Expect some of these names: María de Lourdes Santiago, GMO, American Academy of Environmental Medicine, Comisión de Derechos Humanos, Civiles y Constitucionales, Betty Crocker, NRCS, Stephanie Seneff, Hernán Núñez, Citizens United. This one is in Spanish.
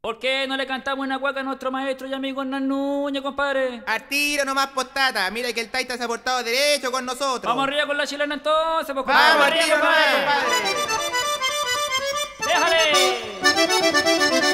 ¿Por qué no le cantamos una cueca a nuestro maestro y amigo Hernán Núñez, compadre? Al tiro nomás, postata. Mira que el Taita se ha portado derecho con nosotros. Vamos arriba con la chilena entonces, pues, compadre. Vamos arriba, compadre. Déjale.